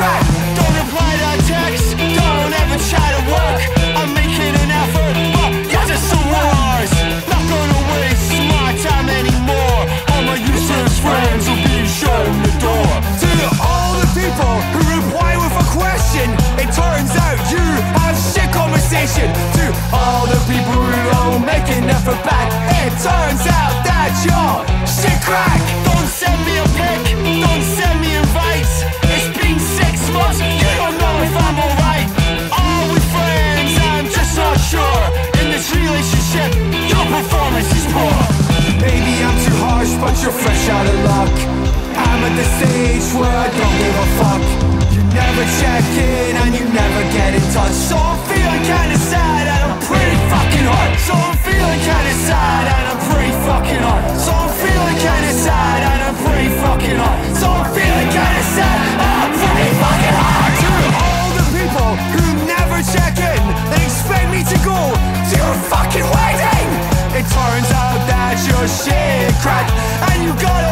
crack. Don't reply to texts, don't ever try to work. I'm making an effort, but you're just some wars. Not gonna waste my time anymore. All my useless friends will be shown the door. To all the people who reply with a question, it turns out you have shit conversation. To all the people who don't make an effort back, it turns out that you're shit crack. Don't send me a pic, don't send me invites. It's been 6 months, you don't know if I'm alright. Are we friends? I'm just not sure. In this relationship, your performance is poor. Maybe I'm too harsh, but you're fresh out of luck. I'm at the stage where I don't give a fuck. You never check in and you never get in touch. So I'm feeling kinda sad and I'm pretty fucking hot. So I'm feeling kinda sad and I'm pretty fucking hot. So I'm feeling kinda sad and I'm pretty fucking hot. So I'm feeling kinda sad and I'm pretty fucking hot. To all the people who never check in, they expect me to go to your fucking wedding. It turns out that you're shit crack and you gotta